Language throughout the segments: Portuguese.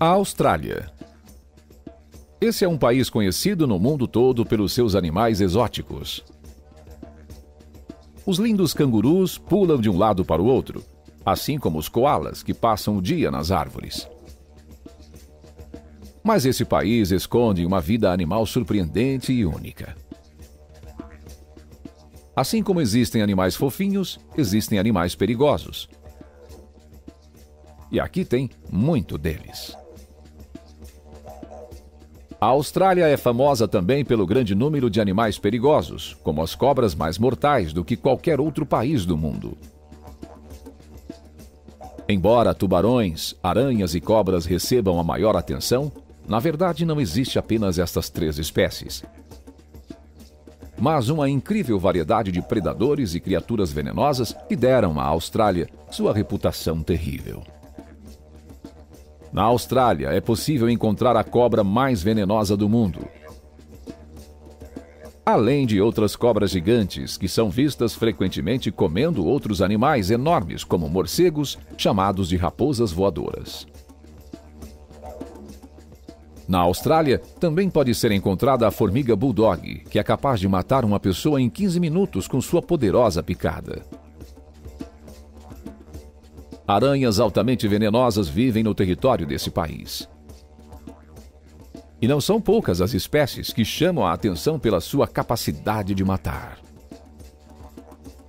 A Austrália. Esse é um país conhecido no mundo todo pelos seus animais exóticos. Os lindos cangurus pulam de um lado para o outro, assim como os coalas que passam o dia nas árvores. Mas esse país esconde uma vida animal surpreendente e única. Assim como existem animais fofinhos, existem animais perigosos. E aqui tem muito deles. A Austrália é famosa também pelo grande número de animais perigosos, como as cobras, mais mortais do que qualquer outro país do mundo. Embora tubarões, aranhas e cobras recebam a maior atenção, na verdade não existe apenas estas três espécies, mas uma incrível variedade de predadores e criaturas venenosas que deram à Austrália sua reputação terrível. Na Austrália é possível encontrar a cobra mais venenosa do mundo, além de outras cobras gigantes que são vistas frequentemente comendo outros animais enormes, como morcegos, chamados de raposas voadoras. Na Austrália, também pode ser encontrada a formiga bulldog, que é capaz de matar uma pessoa em 15 minutos com sua poderosa picada. Aranhas altamente venenosas vivem no território desse país. E não são poucas as espécies que chamam a atenção pela sua capacidade de matar.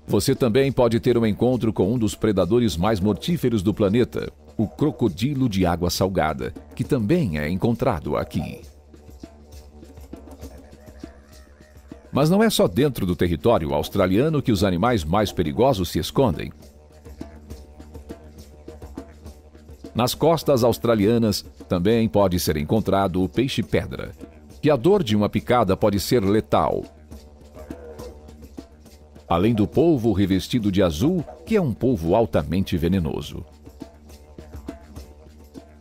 Você também pode ter um encontro com um dos predadores mais mortíferos do planeta, o crocodilo de água salgada, que também é encontrado aqui. Mas não é só dentro do território australiano que os animais mais perigosos se escondem. Nas costas australianas também pode ser encontrado o peixe-pedra, que a dor de uma picada pode ser letal. Além do polvo revestido de azul, que é um polvo altamente venenoso.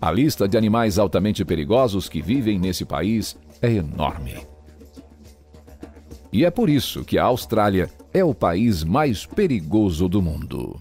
A lista de animais altamente perigosos que vivem nesse país é enorme. E é por isso que a Austrália é o país mais perigoso do mundo.